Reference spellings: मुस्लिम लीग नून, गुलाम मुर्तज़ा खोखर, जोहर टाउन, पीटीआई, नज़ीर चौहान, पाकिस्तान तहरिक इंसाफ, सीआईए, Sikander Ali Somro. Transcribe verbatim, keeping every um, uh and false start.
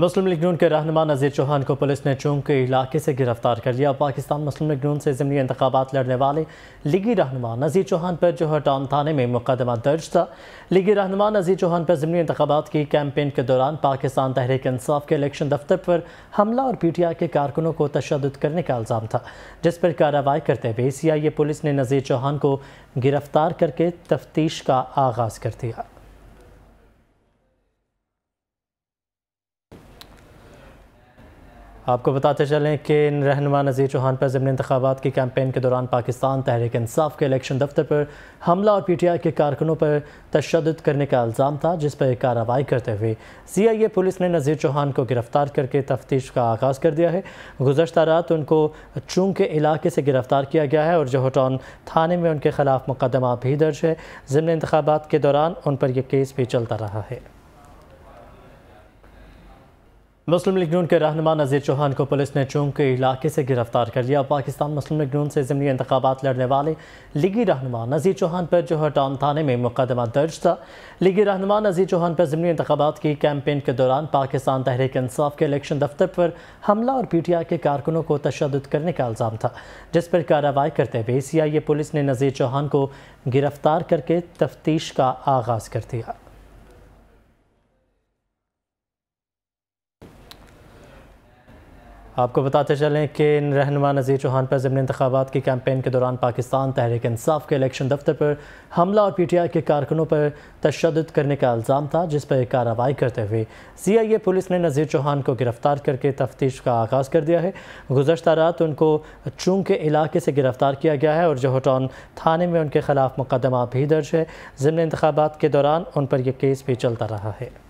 मुस्लिम लीग नून के रहनुमा नज़ीर चौहान को पुलिस ने चौंक के इलाके से गिरफ्तार कर लिया। पाकिस्तान मुस्लिम लीग नून से ज़िमनी इंतखाबात लड़ने वाले लीगी रहनुमा नज़ीर चौहान पर जोहर टाउन थाने में मुकदमा दर्ज था। लीगी रहनुमा नज़ीर चौहान पर ज़िमनी इंतखाबात की कैंपेन के दौरान पाकिस्तान तहरिक इंसाफ के इलेक्शन दफ्तर पर हमला और पीटीआई के कारकुनों को तशद्दुद करने का इल्ज़ाम था, जिस पर कार्रवाई करते हुए सीआईए पुलिस ने नज़ीर चौहान को गिरफ्तार करके तफ्तीश का आगाज़ कर दिया। आपको बताते चलें कि रहनुमा नज़ीर चौहान पर ज़िमनी इंतखाबात की कैंपेन के दौरान पाकिस्तान तहरीक इंसाफ के इलेक्शन दफ्तर पर हमला और पीटीआई के कारकुनों पर तशद्दुद करने का इल्ज़ाम था, जिस पर कार्रवाई करते हुए सीआईए पुलिस ने नज़ीर चौहान को गिरफ्तार करके तफ्तीश का आगाज़ कर दिया है। गुज़श्ता रात उनको चूंक के इलाके से गिरफ़्तार किया गया है और जोहर टाउन थाने में उनके खिलाफ मुकदमा भी दर्ज है। ज़िमनी इंतखाबात के दौरान उन पर यह केस भी चलता रहा है। मुस्लिम लीग नून के रहनुमा नज़ीर चौहान को पुलिस ने चौंक के इलाके से गिरफ्तार कर लिया। पाकिस्तान मुस्लिम लीग नून से ज़िमनी इंतखाबात लड़ने वाले लीगी रहनुमा नज़ीर चौहान पर जोहर टाउन थाने में मुकदमा दर्ज था। लीगी रहनुमा नज़ीर चौहान पर ज़िमनी इंतखाबात की कैंपेन के दौरान पाकिस्तान तहरीक इंसाफ के इलेक्शन दफ्तर पर हमला और पीटीआई के कारकुनों को तशद्दुद करने का इल्ज़ाम था, जिस पर कार्रवाई करते हुए सीआईए पुलिस ने नज़ीर चौहान को गिरफ्तार करके तफ्तीश का आगाज़ कर दिया। आपको बताते चलें कि रहनुमा नज़ीर चौहान पर ज़िमनी इंतखाबात की कैंपेन के दौरान पाकिस्तान तहरीक इंसाफ के इलेक्शन दफ्तर पर हमला और पीटीआई के कारकुनों पर तशद्दुद करने का इल्ज़ाम था, जिस पर कार्रवाई करते हुए सीआईए पुलिस ने नज़ीर चौहान को गिरफ्तार करके तफ्तीश का आगाज़ कर दिया है। गुज़श्ता रात उनको चूंक के इलाके से गिरफ़्तार किया गया है और जोहर टाउन थाने में उनके खिलाफ मुकदमा भी दर्ज है। ज़िमनी इंतखाबात के दौरान उन पर यह केस भी चलता रहा है।